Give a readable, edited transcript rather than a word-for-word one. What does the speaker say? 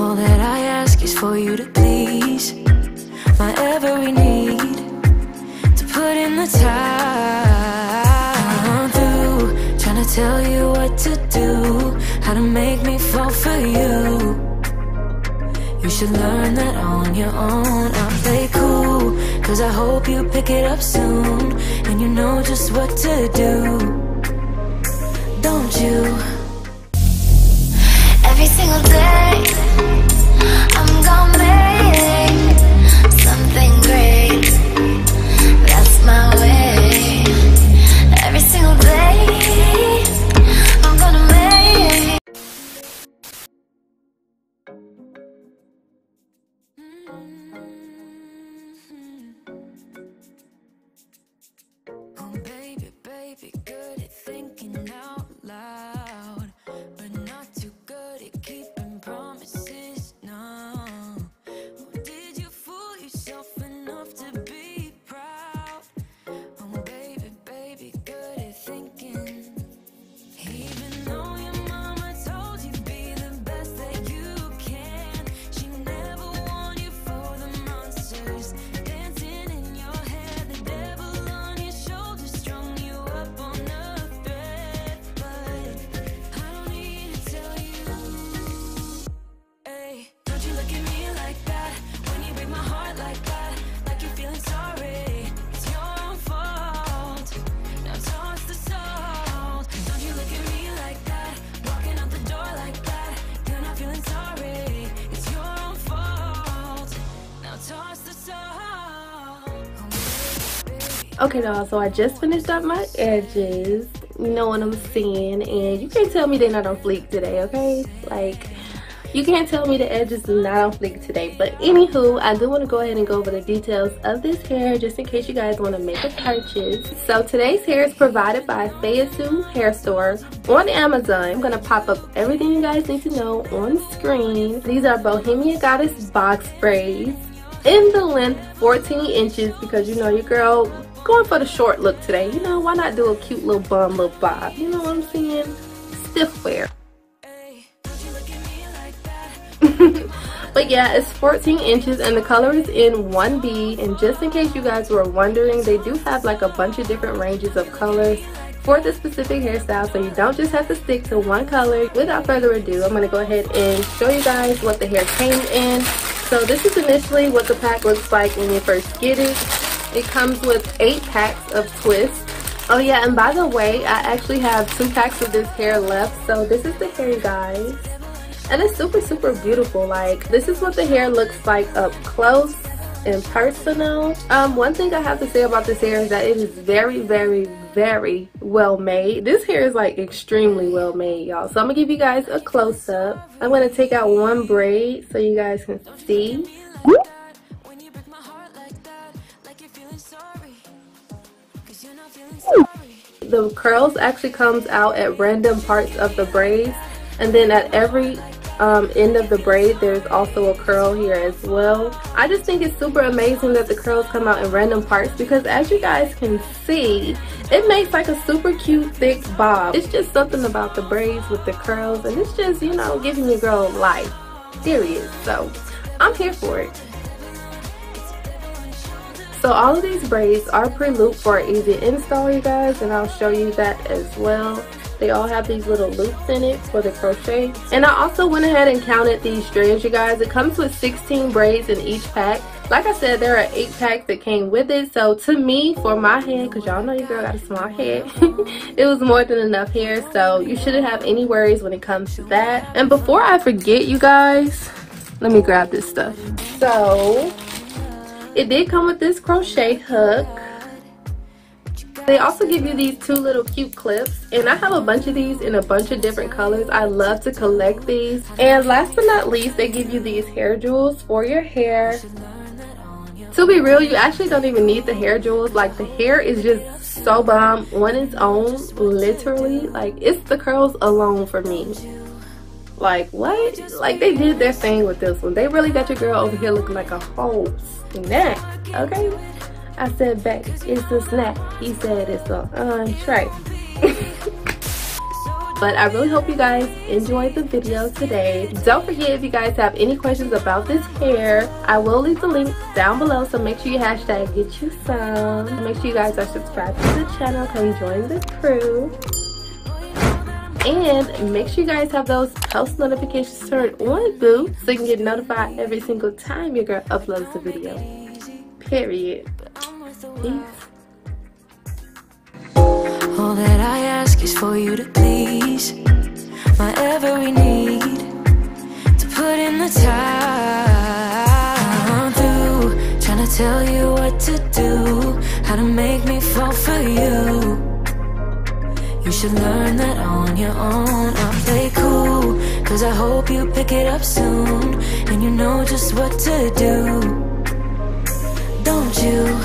All that I ask is for you to please my every need, to put in the time. I'm through trying to tell you what to do, how to make me fall for you. You should learn that on your own. I play cool, cause I hope you pick it up soon, and you know just what to do, don't you? Every single day I'm gonna make something great, that's my way. Every single day I'm gonna make. Oh baby, baby, good at thinking out loud, but not too good at keeping promises, no. Did you fool yourself enough to be proud? Oh baby, baby, good at thinking. Even though your mama told you be the best that you can, she never warned you for the monsters dancing in your head. The devil on your shoulder strung you up on a thread, but I don't need to tell you. Hey, don't you look at me like that, when you break my heart like that, like you're feeling sorry. It's your own fault, now toss the salt. Don't you look at me like that, walking out the door like that, you're not feeling sorry. It's your own fault, now toss the salt. Okay, y'all, so I just finished up my edges, you know what I'm saying, and you can't tell me they're not on fleek today, okay? Like, you can't tell me the edges are not on fleek today. But anywho, I do want to go ahead and go over the details of this hair just in case you guys want to make a purchase. So today's hair is provided by Fayasu Hair Store on Amazon. I'm going to pop up everything you guys need to know on screen. These are Bohemia Goddess box braids in the length 14 inches because you know your girl going for the short look today. You know, why not do a cute little bun, little bob? You know what I'm saying? Stiff wear. But yeah, it's 14 inches and the color is in 1B. And just in case you guys were wondering, they do have like a bunch of different ranges of colors for this specific hairstyle, so you don't just have to stick to one color. Without further ado, I'm going to go ahead and show you guys what the hair came in. So this is initially what the pack looks like when you first get it. It comes with 8 packs of twists. Oh yeah, and by the way, I actually have 2 packs of this hair left. So this is the hair, you guys. And it's super, super beautiful. Like, this is what the hair looks like up close and personal. One thing I have to say about this hair is that it is very, very, very well made. This hair is like extremely well made, y'all. So I'm gonna give you guys a close up. I'm gonna take out one braid so you guys can see. The curls actually comes out at random parts of the braids, and then at every end of the braid there's also a curl here as well. I just think it's super amazing that the curls come out in random parts because as you guys can see, it makes like a super cute thick bob. It's just something about the braids with the curls, and it's just, you know, giving your girl life, serious. So I'm here for it. So all of these braids are pre-looped for easy install, you guys, and I'll show you that as well. They all have these little loops in it for the crochet. And I also went ahead and counted these strands, you guys. It comes with 16 braids in each pack. Like I said, there are 8 packs that came with it. So to me, for my head, because y'all know your girl got a small head, it was more than enough hair. So you shouldn't have any worries when it comes to that. And before I forget, you guys, let me grab this stuff. So it did come with this crochet hook. They also give you these 2 little cute clips, and I have a bunch of these in a bunch of different colors. I love to collect these. And last but not least, they give you these hair jewels for your hair. To be real, you actually don't even need the hair jewels. Like, the hair is just so bomb on its own, literally. Like, it's the curls alone for me. Like, what? Like, they did their thing with this one. They really got your girl over here looking like a whole snack, okay? I said back, it's a snack. He said it's a entree. But I really hope you guys enjoyed the video today. Don't forget, if you guys have any questions about this hair, I will leave the link down below, so make sure you hashtag get you some. Make sure you guys are subscribed to the channel, come join the crew. And make sure you guys have those post notifications turned on, boo, so you can get notified every single time your girl uploads a video. Period. All that I ask is for you to please my every need, to put in the time. I'm through trying to tell you what to do, how to make me fall for you. You should learn that on your own. I play cool, cause I hope you pick it up soon, and you know just what to do, don't you?